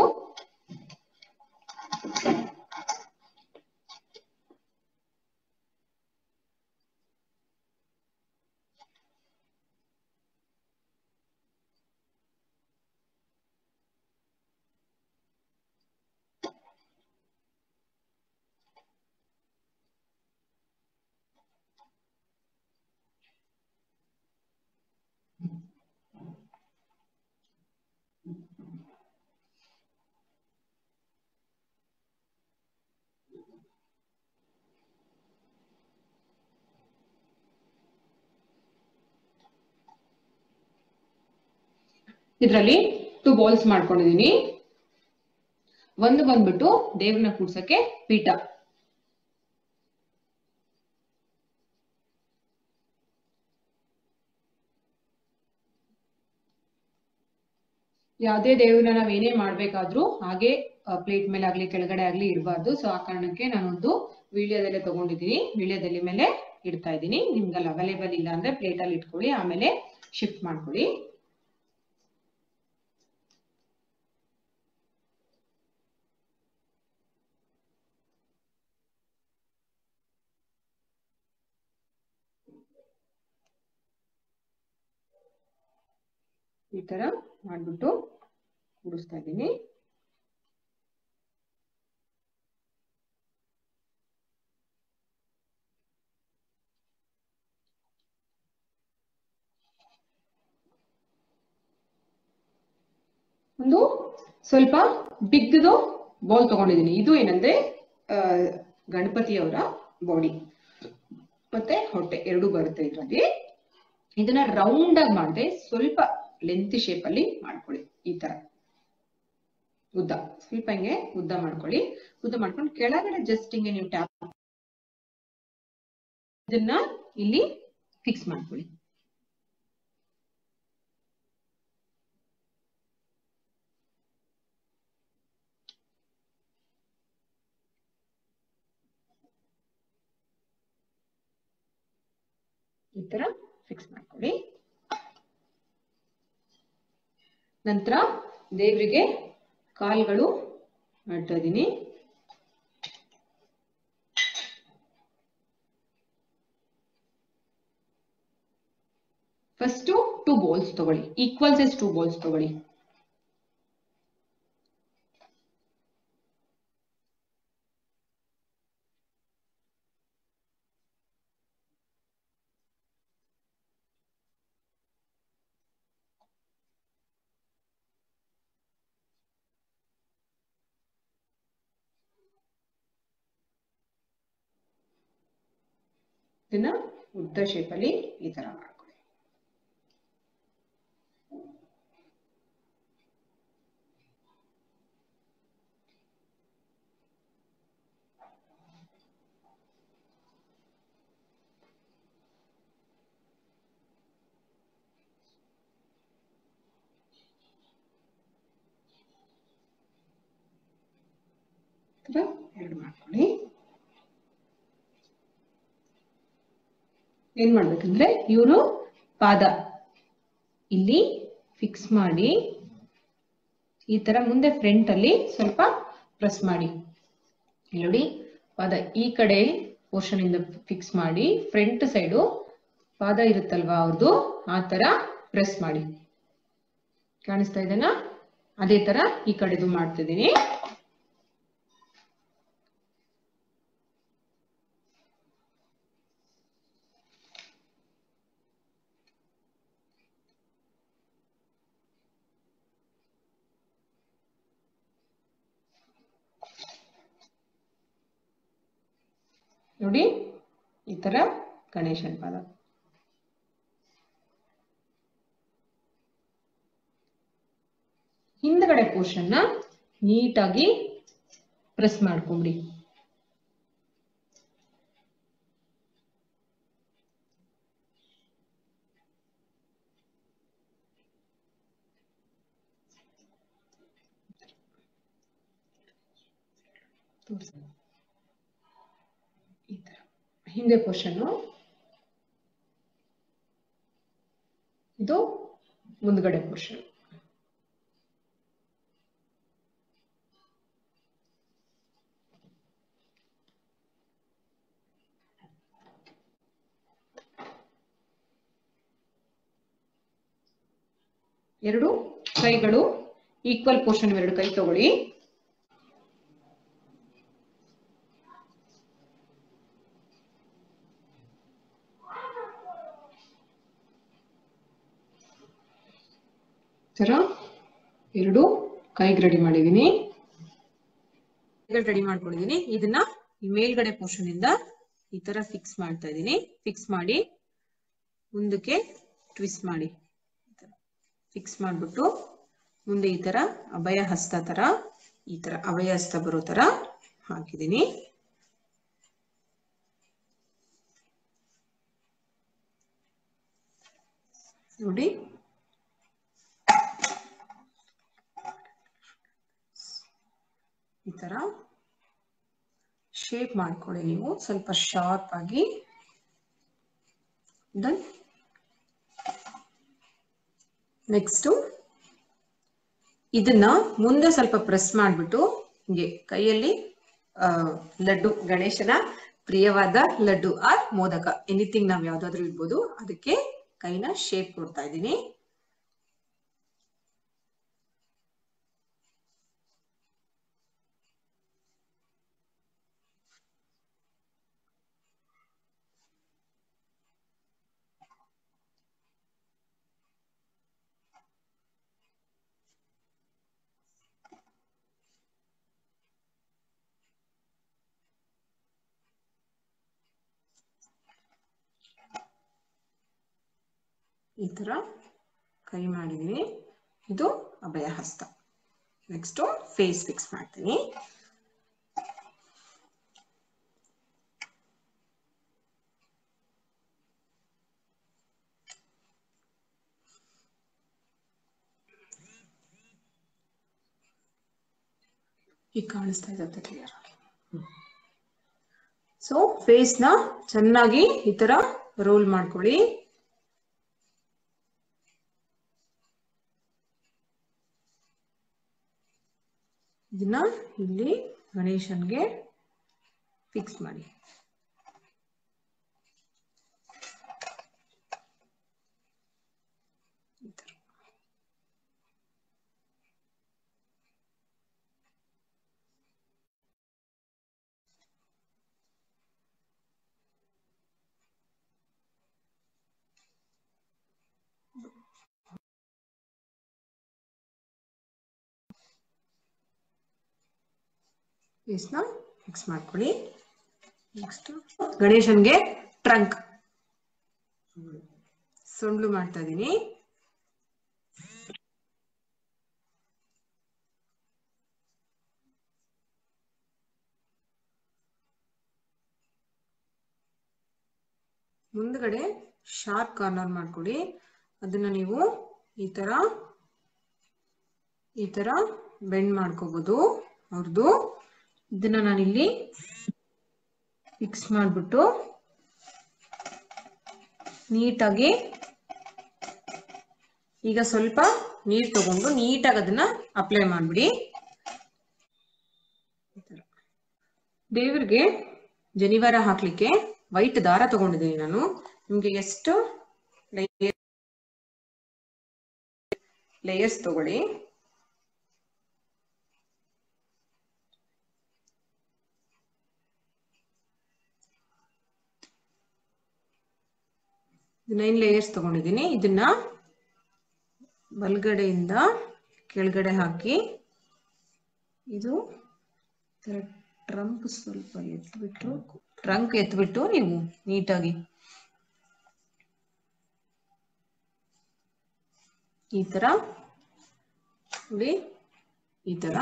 ಇದರಲ್ಲಿ 2 ಬೌಲ್ಸ್ ಮಾಡ್ಕೊಂಡಿದೀನಿ. ಒಂದು ಬಂದ್ಬಿಟ್ಟು ದೇವ್ರನ್ನ ಕೂಡ್ಸಕ್ಕೆ ಪೀಠ, ಯಾವುದೇ ದೇವ್ರನ್ನ ನಾವೇನೇ ಮಾಡ್ಬೇಕಾದ್ರೂ ಹಾಗೆ ಪ್ಲೇಟ್ ಮೇಲೆ ಆಗ್ಲಿ ಕೆಳಗಡೆ ಆಗ್ಲಿ ಇರಬಾರ್ದು. ಸೊ ಆ ಕಾರಣಕ್ಕೆ ನಾನೊಂದು ವೀಳ್ಯದೆಲೆ ತಗೊಂಡಿದ್ದೀನಿ, ವೀಳ್ಯದೆಲೆ ಮೇಲೆ ಇಡ್ತಾ ಇದ್ದೀನಿ. ನಿಮ್ಗಲ್ಲಿ ಅವೈಲೇಬಲ್ ಇಲ್ಲ ಅಂದ್ರೆ ಪ್ಲೇಟ್ ಅಲ್ಲಿ ಇಟ್ಕೊಳ್ಳಿ. ಆಮೇಲೆ ಶಿಫ್ಟ್ ಮಾಡ್ಕೊಳ್ಳಿ. ಈ ತರ ಮಾಡಿಬಿಟ್ಟು ಕೂಡಿಸ್ತಾ ಇದೀನಿ. ಒಂದು ಸ್ವಲ್ಪ ಬಿಗ್ದು ಬಾಲ್ ತಗೊಂಡಿದ್ದೀನಿ. ಇದು ಏನಂದ್ರೆ ಗಣಪತಿಯವರ ಬಾಡಿ ಮತ್ತೆ ಹೊಟ್ಟೆ ಎರಡು ಬರುತ್ತೆ ಇದರಲ್ಲಿ. ಇದನ್ನ ರೌಂಡ್ ಆಗಿ ಮಾಡಿದೆ, ಸ್ವಲ್ಪ ಲೆಂತ್ ಶೇಪ್ ಅಲ್ಲಿ ಮಾಡ್ಕೊಳ್ಳಿ. ಈ ತರ ಉದ್ದ ಸ್ವಲ್ಪ ಹಿಂಗೆ ಉದ್ದ ಮಾಡ್ಕೊಳ್ಳಿ. ಉದ್ದ ಮಾಡ್ಕೊಂಡು ಕೆಳಗಡೆ ಜಸ್ಟ್ ಹಿಂಗೆ ನೀವು ಟ್ಯಾಪ್ ಇದನ್ನ ಇಲ್ಲಿ ಫಿಕ್ಸ್ ಮಾಡ್ಕೊಳ್ಳಿ. ಈ ತರ ಫಿಕ್ಸ್ ಮಾಡ್ಕೊಳ್ಳಿ. ನಂತರ ದೇವರಿಗೆ ಕಾಲುಗಳು ಮಾಡ್ತಾ ಇದೀನಿ. ಫಸ್ಟ್ 2 ಬಾಲ್ಸ್ ತಗೊಳ್ಳಿ, ಈಕ್ವಲ್ ಸೈಜ್ 2 ಬಾಲ್ಸ್ ತಗೊಳ್ಳಿ. ಇದನ್ನ ಉದ್ದ ಶೇಪ್ ಅಲ್ಲಿ ಈ ತರ ಮಾಡ್ಕೊಳ್ಳಿ. ಈ ತರ ಎರಡು ಮಾಡ್ಕೊಳ್ಳಿ. ಏನ್ ಮಾಡ್ಬೇಕಂದ್ರೆ ಇವರು ಪಾದ ಇಲ್ಲಿ ಫಿಕ್ಸ್ ಮಾಡಿ ಈ ತರ ಮುಂದೆ ಫ್ರಂಟ್ ಅಲ್ಲಿ ಸ್ವಲ್ಪ ಪ್ರೆಸ್ ಮಾಡಿ. ಇಲ್ಲಿ ನೋಡಿ ಪಾದ ಈ ಕಡೆ ಪೋರ್ಷನ್ ಇಂದ ಫಿಕ್ಸ್ ಮಾಡಿ ಫ್ರಂಟ್ ಸೈಡು ಪಾದ ಇರುತ್ತಲ್ವಾ ಅವ್ರದ್ದು, ಆ ತರ ಪ್ರೆಸ್ ಮಾಡಿ. ಕಾಣಿಸ್ತಾ ಇದೆನಾ? ಅದೇ ತರ ಈ ಕಡೆದು ಮಾಡ್ತಿದ್ದೀನಿ. ನೋಡಿ ಈ ತರ ಗಣೇಶನ ಪಾದ. ಹಿಂದಗಡೆ ಪೋರ್ಷನ್ ನೀಟಾಗಿ ಪ್ರೆಸ್ ಮಾಡ್ಕೊಂಡ್ಬಿಡಿ. ಹಿಂದೆ ಪೋರ್ಷನ್ ಇದು, ಮುಂದ್ಗಡೆ ಪೋರ್ಷನ್. ಎರಡು ಕೈಗಳು ಈಕ್ವಲ್ ಪೋರ್ಷನ್, ಎರಡು ಕೈ ತಗೊಳ್ಳಿ. ತರ ಎರಡು ಕೈಗೆ ರೆಡಿ ಮಾಡಿದೀನಿ, ರೆಡಿ ಮಾಡ್ಕೊಂಡಿದೀನಿ. ಇದನ್ನ ಮೇಲ್ಗಡೆ ಪೋರ್ಷನ್ ಇಂದ ಈ ತರ ಫಿಕ್ಸ್ ಮಾಡ್ತಾ ಇದೀನಿ. ಫಿಕ್ಸ್ ಮಾಡಿ ಮುಂದಕ್ಕೆ ಟ್ವಿಸ್ಟ್ ಮಾಡಿ ಫಿಕ್ಸ್ ಮಾಡ್ಬಿಟ್ಟು ಮುಂದೆ ಈ ತರ ಅಭಯ ಹಸ್ತ ತರ, ಈ ತರ ಅಭಯ ಹಸ್ತ ಬರೋ ತರ ಹಾಕಿದೀನಿ. ನೋಡಿ ಈ ತರ ಶೇಪ್ ಮಾಡ್ಕೊಳ್ಳಿ. ನೀವು ಸ್ವಲ್ಪ ಶಾರ್ಪ್ ಆಗಿ नेक्स्ट ಇದನ್ನ ಮುಂದೆ ಸ್ವಲ್ಪ ಪ್ರೆಸ್ ಮಾಡಿಬಿಟ್ಟು ಹೀಗೆ ಕೈಯಲ್ಲಿ ಲಡ್ಡು ಗಣೇಶನ ಪ್ರಿಯವಾದ ಲಡ್ಡು ಆರ್ ಮೋದಕ ಎನಿಥಿಂಗ್ ನಾವು ಯಾವುದಾದರೂ ಇರಬಹುದು ಅದಕ್ಕೆ ಕೈನ ಶೇಪ್ ಕೊಡ್ತಾ ಇದೀನಿ इतर कई माडिदिनि इदु अभयहस्त नेक्स्ट फेस फिक्स माड्तीनि ಈ ಕಾಣಿಸ್ತಾ ಇರುತ್ತೆ ಕ್ಲಿಯರ್ ಆಗಿ ಸೋ ಫೇಸ್ ನ ಚೆನ್ನಾಗಿ ಇತರ ರೋಲ್ ಮಾಡ್ಕೊಳ್ಳಿ ಇದನ್ನ ಇಲ್ಲಿ ಗಣೇಶನಿಗೆ ಫಿಕ್ಸ್ ಮಾಡಿ इसना फिक्स ಮಾಡ್ಕೊಳ್ಳಿ नेक्स्ट गणेशन ಗೆ ಟ್ರಂಕ್ ಸೊಂಡ್ಲು ಮಾಡ್ತಾ ಇದೀನಿ ಮುಂದಗಡೆ ಶಾರ್ಪ್ ಕಾರ್ನರ್ ಮಾಡ್ಕೊಳ್ಳಿ ಅದನ್ನ ನೀವು ಈ ತರ ಬೆಂಡ್ ಮಾಡ್ಕೊಬಹುದು ಅವರದು ಇದನ್ನ ನಾನು ಇಲ್ಲಿ ಫಿಕ್ಸ್ ಮಾಡಿಬಿಟ್ಟು ನೀಟಾಗಿ ಈಗ ಸ್ವಲ್ಪ ನೀರು ತಗೊಂಡು ನೀಟಾಗಿ ಅದನ್ನ ಅಪ್ಲೈ ಮಾಡಿಬಿಡಿ ದೇವರಿಗೆ ಜನಿವಾರ ಹಾಕಲಿಕ್ಕೆ ವೈಟ್ ದಾರ ತಗೊಂಡಿದ್ದೀನಿ ನಾನು ನಿಮಗೆ ಎಷ್ಟು ಲೇಯರ್ಸ್ ತಗೊಳ್ಳಿ ನೈನ್ ಲೇಯರ್ಸ್ ತಗೊಂಡಿದ್ದೀನಿ ಇದನ್ನ ಬಲಗಡೆಯಿಂದ ಕೆಳಗಡೆ ಹಾಕಿ ಇದು ಟ್ರಂಪ್ ಸ್ವಲ್ಪ ಎತ್ತಿಬಿಟ್ಟು ಟ್ರಂಕ್ ಎತ್ತಿಬಿಟ್ಟು ನೀವು ನೀಟಾಗಿ ಈ ತರ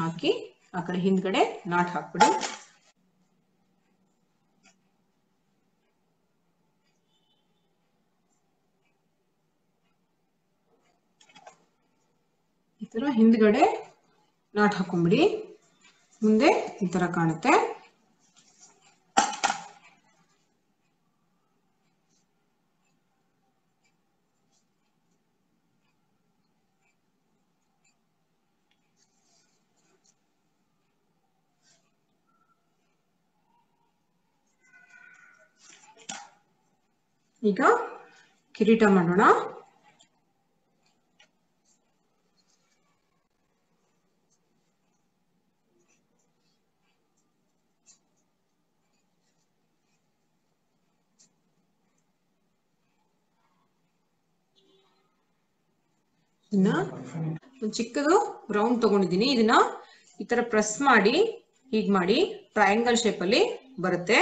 ಹಾಕಿ ಆ ಕಡೆ ಹಿಂದಗಡೆ ನಾಟ್ ಹಾಕ್ಬಿಡಿ ಹಿಂದಗಡೆ ನಾಟ್ ಹಾಕೊಂಡ್ಬಿಡಿ ಮುಂದೆ ಈ ತರ ಕಾಣುತ್ತೆ ಈಗ ಕಿರೀಟ ಮಾಡೋಣ ಚಿಕ್ಕದು ರೌಂಡ್ ತಗೊಂಡಿದ್ದೀನಿ ಇದನ್ನ ಈ ತರ ಪ್ರೆಸ್ ಮಾಡಿ ಹೀಗೆ ಮಾಡಿ ಟ್ರಯಾಂಗಲ್ ಶೇಪ್ ಅಲ್ಲಿ ಬರುತ್ತೆ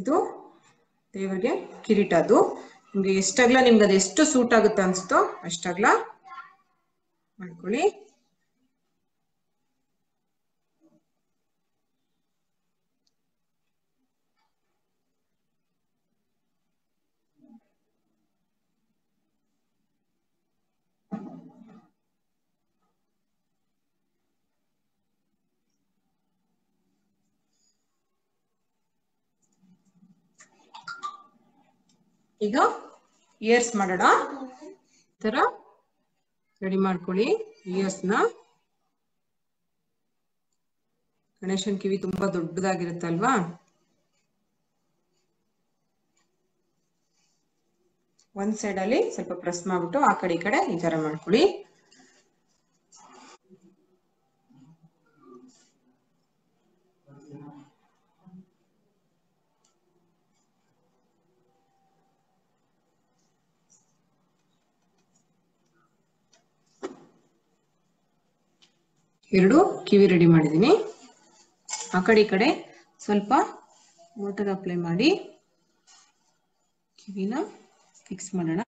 ಇದು ದೇವರಿಗೆ ಕಿರೀಟ ಅದು ನಿಮಗೆ ಎಷ್ಟಾಗ್ಲ ನಿಮಗೆ ಅದು ಎಷ್ಟು ಸೂಟ್ ಆಗುತ್ತೆ ಅನ್ಸುತ್ತೋ ಅಷ್ಟಾಗ್ಲ ಮಾಡ್ಕೊಳ್ಳಿ ಈಗ ಇಯರ್ಸ್ ಮಾಡೋಣ ತರ ರೆಡಿ ಮಾಡ್ಕೊಳ್ಳಿ ಇಯರ್ಸ್ ನ ಗಣೇಶನ ಕಿವಿ ತುಂಬಾ ದೊಡ್ಡದಾಗಿರುತ್ತೆ ಅಲ್ವಾ ಒಂದು ಸೈಡ್ ಅಲ್ಲಿ ಸ್ವಲ್ಪ ಪ್ರೆಸ್ ಮಾಡ್ಬಿಟ್ಟು ಆ ಕಡೆ ಈ ಕಡೆ ಈ ತರ ಮಾಡ್ಕೊಳ್ಳಿ ಎರಡು ಕಿವಿ ರೆಡಿ ಮಾಡಿದೀನಿ ಆ ಕಡೆ ಈ ಕಡೆ ಸ್ವಲ್ಪ ವಾಟರ್ ಅಪ್ಲೈ ಮಾಡಿ ಕಿವಿನ ಫಿಕ್ಸ್ ಮಾಡೋಣ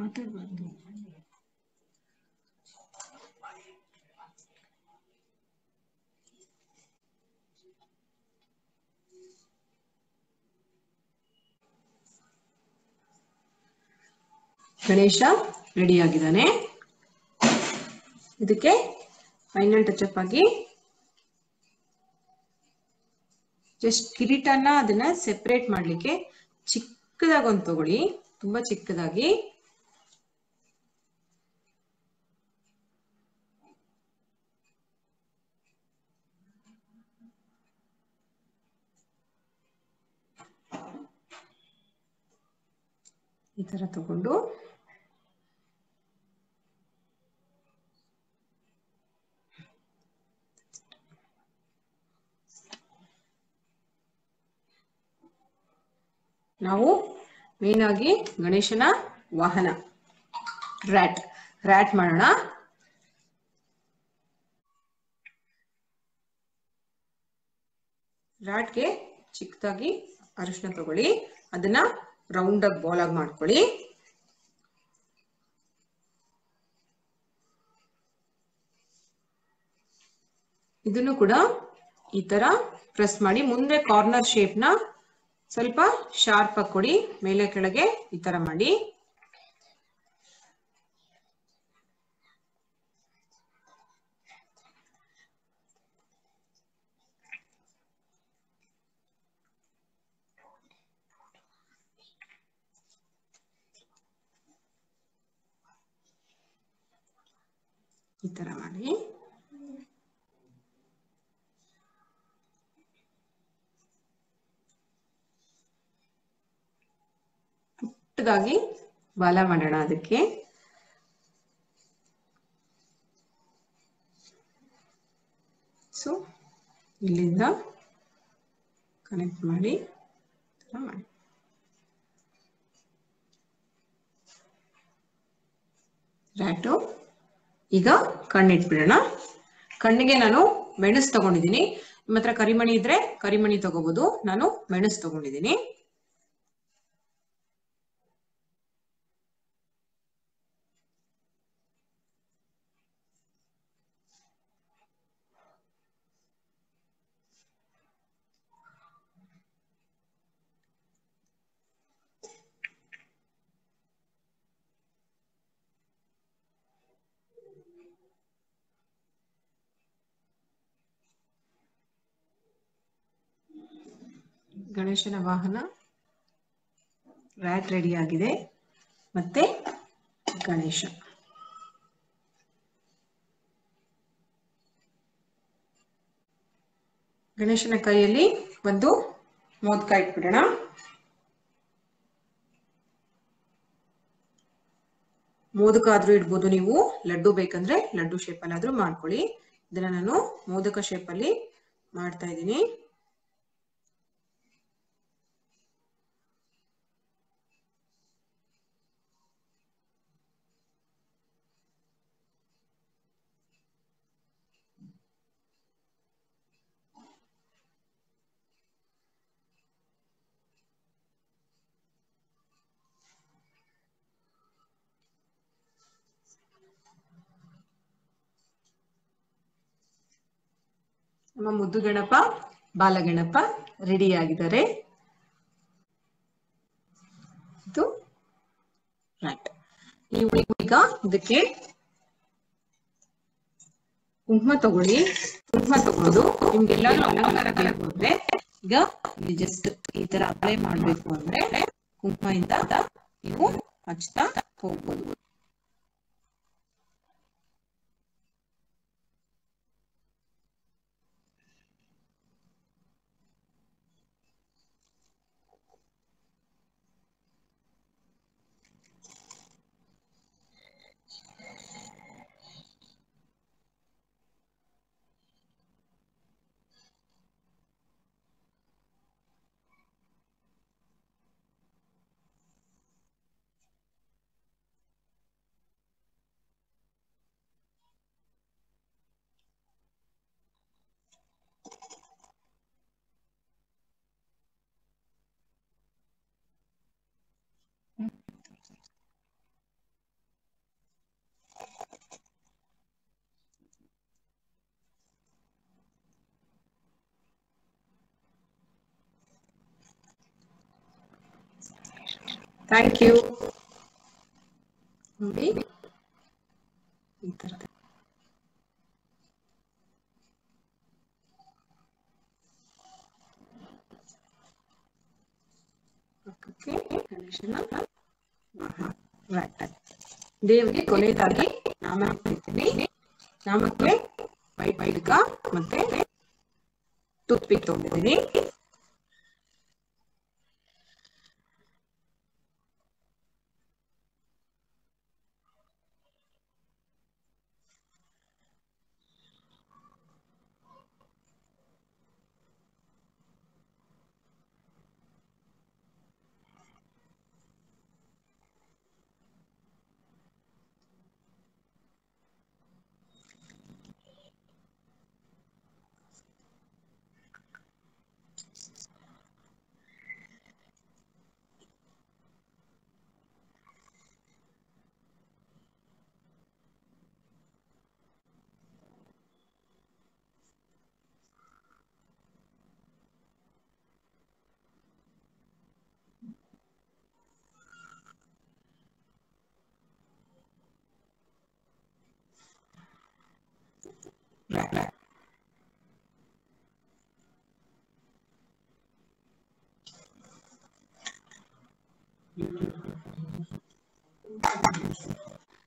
ಮಾತಾಡಬಾರ್ದು ಗಣೇಶ ರೆಡಿ ಆಗಿದಾನೆ ಇದಕ್ಕೆ ಫೈನಲ್ ಟಚ್ ಅಪ್ ಆಗಿ ಜಸ್ಟ್ ಕಿರೀಟನ ಅದನ್ನ ಸೆಪರೇಟ್ ಮಾಡ್ಲಿಕ್ಕೆ ಚಿಕ್ಕದಾಗಿ ಒಂದು ತಗೊಳ್ಳಿ ತುಂಬಾ ಚಿಕ್ಕದಾಗಿ ಈ ತರ ತಗೊಂಡು ನಾವು ಮೇನ್ ಆಗಿ ಗಣೇಶನ ವಾಹನ ರಾಟ್ ರಾಟ್ ಮಾಡೋಣ ರಾಟ್ಗೆ ಚಿಕ್ಕದಾಗಿ ಅರಿಶಿನ ತಗೊಳ್ಳಿ ಅದನ್ನ ರೌಂಡ್ ಆಗಿ ಬಾಲ್ ಆಗಿ ಮಾಡ್ಕೊಳ್ಳಿ ಇದನ್ನು ಕೂಡ ಈ ತರ ಪ್ರೆಸ್ ಮಾಡಿ ಮುಂದೆ ಕಾರ್ನರ್ ಶೇಪ್ ನ ಸ್ವಲ್ಪ ಶಾರ್ಪ್ ಆಗಿ ಕೊಡಿ ಮೇಲೆ ಕೆಳಗೆ ಈ ತರ ಮಾಡಿ ಈ ತರ ಮಾಡಿ ಪುಟ್ಟದಾಗಿ ಬಾಲ ಮಾಡೋಣ ಅದಕ್ಕೆ ಸೊ ಇಲ್ಲಿಂದ ಕನೆಕ್ಟ್ ಮಾಡಿ ಮಾಡಿ ರಾಟು ಈಗ ಕಣ್ಣಿಟ್ಬಿಡೋಣ ಕಣ್ಣಿಗೆ ನಾನು ಮೆಣಸು ತಗೊಂಡಿದ್ದೀನಿ ನಿಮ್ಮ ಹತ್ರ ಕರಿಮಣಿ ಇದ್ರೆ ಕರಿಮಣಿ ತಗೋಬಹುದು ನಾನು ಮೆಣಸು ತಗೊಂಡಿದ್ದೀನಿ ಗಣೇಶನ ವಾಹನ ರಾಟ್ ರೆಡಿ ಆಗಿದೆ ಮತ್ತೆ ಗಣೇಶ ಗಣೇಶನ ಕೈಯಲ್ಲಿ ಒಂದು ಮೋದಕ ಇಟ್ಬಿಡೋಣ ಮೋದಕ ಆದ್ರೂ ಇಡ್ಬೋದು ನೀವು ಲಡ್ಡು ಬೇಕಂದ್ರೆ ಲಡ್ಡು ಶೇಪ್ ಅಲ್ಲಾದ್ರೂ ಮಾಡ್ಕೊಳ್ಳಿ ಇದನ್ನ ನಾನು ಮೋದಕ ಶೇಪ್ ಅಲ್ಲಿ ಮಾಡ್ತಾ ಇದ್ದೀನಿ ನಮ್ಮ ಮುದ್ದು ಗಣಪ ಬಾಲಗಣಪ ರೆಡಿ ಆಗಿದ್ದಾರೆ ಇದು ಈಗ ಇದಕ್ಕೆ ಕುಂಕುಮ ತಗೊಳ್ಳಿ. ಕುಂಕುಮ ತಗೊಳ್ಳೋದು ನಿಮಗೆಲ್ಲ ಅಲಂಕಾರ ಆಗಬಹುದು. ಈಗ ಜಸ್ಟ್ ಈ ತರ ಅಪ್ಲೈ ಮಾಡಬೇಕು ಅಂದ್ರೆ ಕುಂಕುಮ ಇಂದ ನೀವು ಹಚ್ಚತಾ ಹೋಗಬಹುದು. Thank you. Okay. ದೇವರಿಗೆ ಕೊನೆಯದಾಗಿ ನಾಮ ಹಾಕ್ತೀನಿ. ನಾಮಕ್ಕೆ ವೈಟ್ ಬೀಗ ಮತ್ತೆ ಟೂತ್ಪಿಕ್ ತಗೊಂಡಿದ್ದೀನಿ.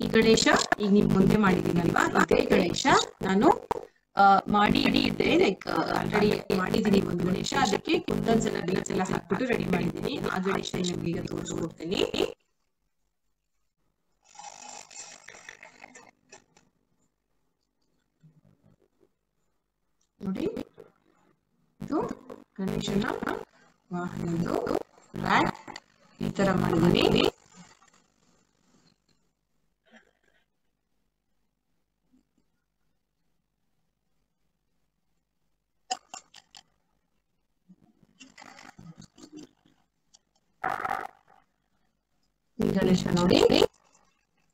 ಈ ಗಣೇಶ ಈಗ ನಿಮ್ ಮುಂದೆ ಮಾಡಿದೀನಿ ಅಲ್ವಾ, ಅದೇ ಗಣೇಶ ನಾನು ಮಾಡಿ ಇದ್ದೆ, ಲೈಕ್ ಆಲ್ರೆಡಿ ಮಾಡಿದೀನಿ ಒಂದು ಗಣೇಶ, ಅದಕ್ಕೆ ಕುಂದನ್ ಸಲ ಬೀಚ್ ಎಲ್ಲ ಹಾಕ್ಬಿಟ್ಟು ರೆಡಿ ಮಾಡಿದ್ದೀನಿ. ಆ ಗಣೇಶ ನಿಮ್ಗೆ ಈಗ ತೋರಿಸ್ಕೊಡ್ತೀನಿ. ನೋಡಿ, ಇದು ಗಣೇಶನ ವಾಹನದ್ದು ರ್ಯಾಕ್ ಈ ತರ ಮಾಡಿದೀನಿ. ಈ ಗಣೇಶ ನೋಡಿ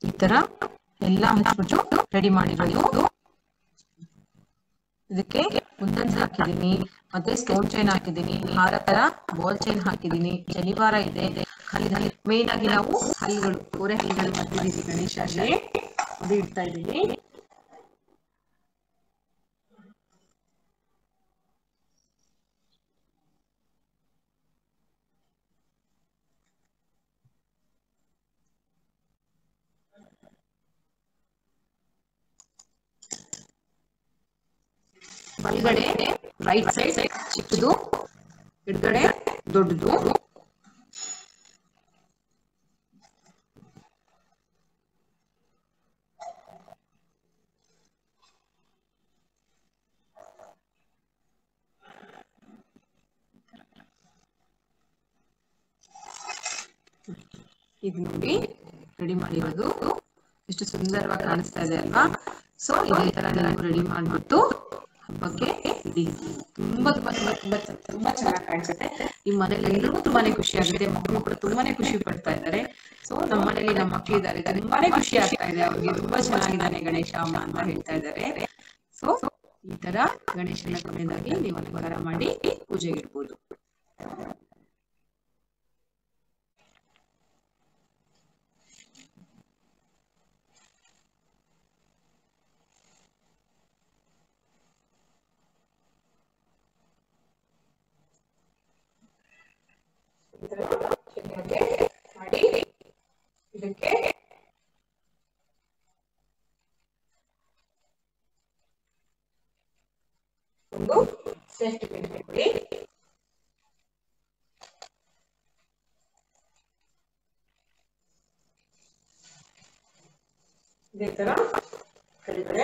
ಈ ತರ ಎಲ್ಲ ಹಚ್ಬಿಟ್ಟು ರೆಡಿ ಮಾಡಿರೋದು. ಇದಕ್ಕೆ ಮುದ್ದನ್ಸ್ ಹಾಕಿದೀನಿ, ಮತ್ತೆ ಸ್ಕೌಟ್ ಚೈನ್ ಹಾಕಿದೀನಿ, ಹಾರ ತರ ಬಾಲ್ ಚೈನ್ ಹಾಕಿದೀನಿ, ಶನಿವಾರ ಇದೆ, ಮೇನ್ ಆಗಿ ನಾವು ಹಲ್ಲುಗಳು ಕೋರೆ ಹಲ್ಲುಗಳು ಹಾಕಿದೀವಿ ಗಣೇಶ ಅದು ಇಡ್ತಾ ಇದ್ದೀನಿ. ಒಳಗಡೆ ರೈಟ್ ಸೈಡ್ ಚಿಕ್ಕದು, ಎಡಗಡೆ ದೊಡ್ಡದು. ಇದು ನೋಡಿ ರೆಡಿ ಮಾಡಿರೋದು ಎಷ್ಟು ಸುಂದರವಾಗಿ ಕಾಣಿಸ್ತಾ ಇದೆ ಅಲ್ವಾ. ಸೊ ಇದೇ ತರ ನಾನು ರೆಡಿ ಮಾಡ್ಬಿಟ್ಟು ಹಬ್ಬಕ್ಕೆ ತುಂಬಾ ತುಂಬಾ ತುಂಬಾ ತುಂಬಾ ಚೆನ್ನಾಗಿ ಕಾಣಿಸುತ್ತೆ. ನಿಮ್ಮ ಮನೇಲಿ ಎಲ್ರಿಗೂ ತುಂಬಾನೇ ಖುಷಿ ಆಗುತ್ತೆ, ಮಕ್ಕಳು ಕೂಡ ತುಂಬಾನೇ ಖುಷಿ ಪಡ್ತಾ ಇದ್ದಾರೆ. ಸೊ ನಮ್ಮ ಮನೇಲಿ ನಮ್ಮ ಮಕ್ಕಳು ಇದ್ದಾರೆ, ತುಂಬಾನೇ ಖುಷಿ ಆಗ್ತಾ ಇದೆ ಅವ್ರಿಗೆ, ತುಂಬಾ ಚೆನ್ನಾಗಿದ್ದಾನೆ ಗಣೇಶ ಅಮ್ಮ ಅಂತ ಹೇಳ್ತಾ ಇದ್ದಾರೆ. ಸೊ ಈ ತರ ಗಣೇಶನ ಕೊನೆಯದಾಗಿ ನೀವು ಅಲಂಕಾರ ಮಾಡಿ ಪೂಜೆಗೆ ಇಡ್ಬೋದು. okay? Set it. देखते रहो, कड़ी कड़े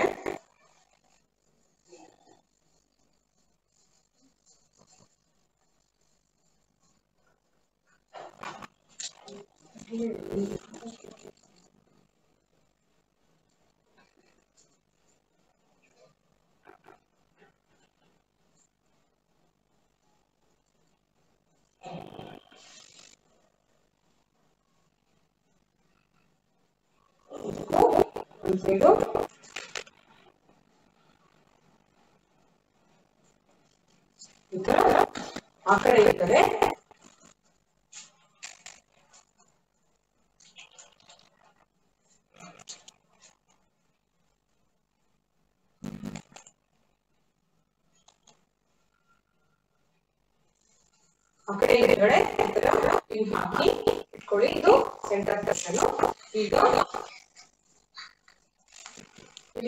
देखो इधर आकड़े इतने आकड़े इधर इधर इन हाकी इकोड़े इधो सेंटर तक इधर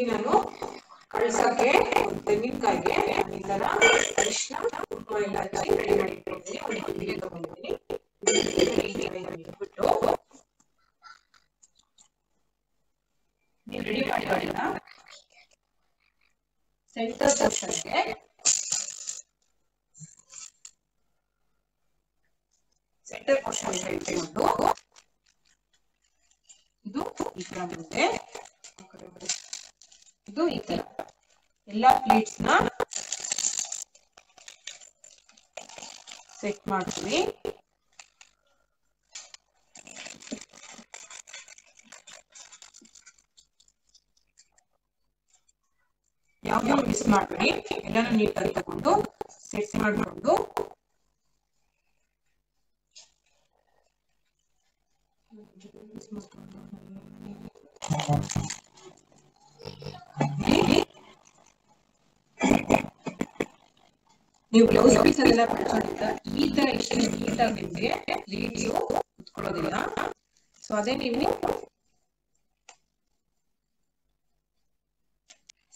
ನಾನು ಕಳಸಕ್ಕೆ ತೆಂಗಿನಕಾಯಿಗೆ ಈ ತರ ಕೃಷ್ಣ ಉಪ್ಪು ಇಲಾಚಿ ರೆಡಿ ಮಾಡಿದ್ದೀನಿ. ಒಂದು ಕುದಿಗೆ ತಗೊಂಡಿದ್ದೀನಿ. ಇದಕ್ಕೆ ರೆಡಿ ಬಿಟ್ಟು ರೆಡಿ ಮಾಡಿಕೊಳ್ಳೋಣ. ಸೆಂಟರ್ ಸೆಕ್ಷನ್ಗೆ ಸೆಂಟರ್ ಪೋರ್ಷನ್ ಗೆ ಇಟ್ಕೊಂಡು ಇದು ಈ ತರ ಬಂತೆ. ಇದು ಈ ತರ ಎಲ್ಲಾ ಪ್ಲೇಟ್ಸ್ ನ ಸೆಟ್ ಮಾಡ್ತೀವಿ. ಯಾವ್ಯಾವ ಮಿಸ್ ಮಾಡಬೇಡಿ, ಎಲ್ಲಾನು ನೀಟಾಗಿ ತಗೊಂಡು ಸೆಟ್ ಮಾಡ್ಕೊಂಡು ನೀವು ಬ್ಲೌಸ್ ಪೀಸ್ ಎಲ್ಲ ಕಟ್ ಮಾಡಿದ್ರೆ ಈ ತರ ಇಷ್ಟು ನೀಟಾಗಿ ನಿಮಗೆ ರೀತಿಯು ಕುತ್ಕೊಳ್ಳೋದಿಲ್ಲ. ಸೊ ಅದೇ ನೀವು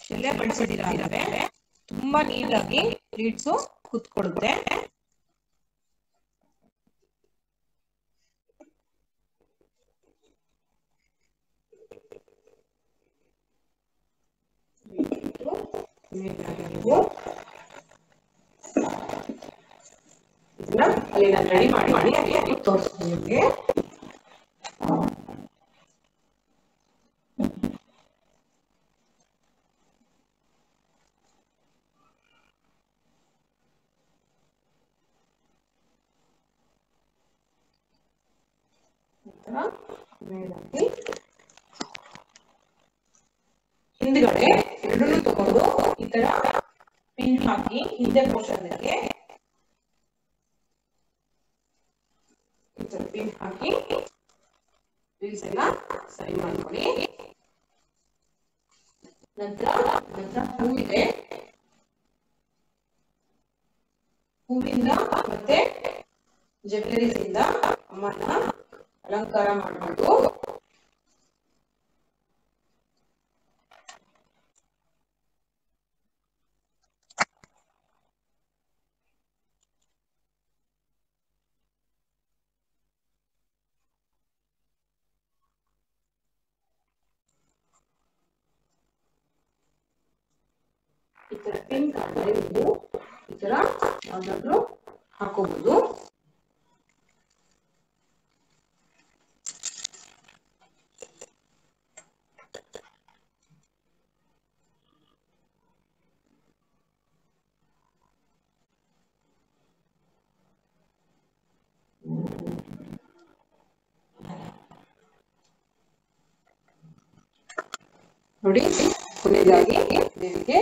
ಶಲ್ಯ ಬಳಸಿದ್ರೆ ತುಂಬಾ ನೀಟಾಗಿ ರೀಡ್ಸು ಕುತ್ಕೊಳ್ಳುತ್ತೆ. ಅಲ್ಲಿ ನಾನು ರೆಡಿ ಮಾಡಿ ಅಲ್ಲಿ ತೋರಿಸ್ತೀನಿ ನಿಮಗೆ. ಹಿಂದ್ಗಡೆ ಎರಡನ್ನೂ ತಗೊಂಡು ಈ ತರ ಪಿನ್ ಹಾಕಿ ಹಿಂದೆ ಪೋರ್ಷನ್ ಗೆ पिन हाकि रील्स ಎಲ್ಲ ಸರಿ ಮಾಡ್ಕೊಳ್ಳಿ. ನಂತರ ಹೂ ಇದೆ, ಹೂವಿಂದ ಮತ್ತೆ ಜೆವೆಲರೀಸ್ ಇಂದ ಅಮ್ಮನ ಅಲಂಕಾರ ಮಾಡಬಹುದು. इतर पिंक इतर यू हाकबूद नोड़ी देवी के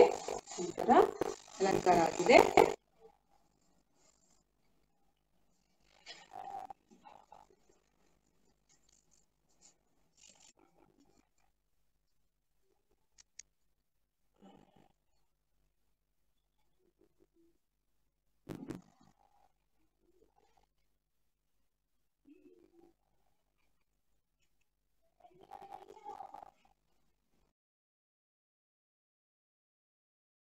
अलंकार आगे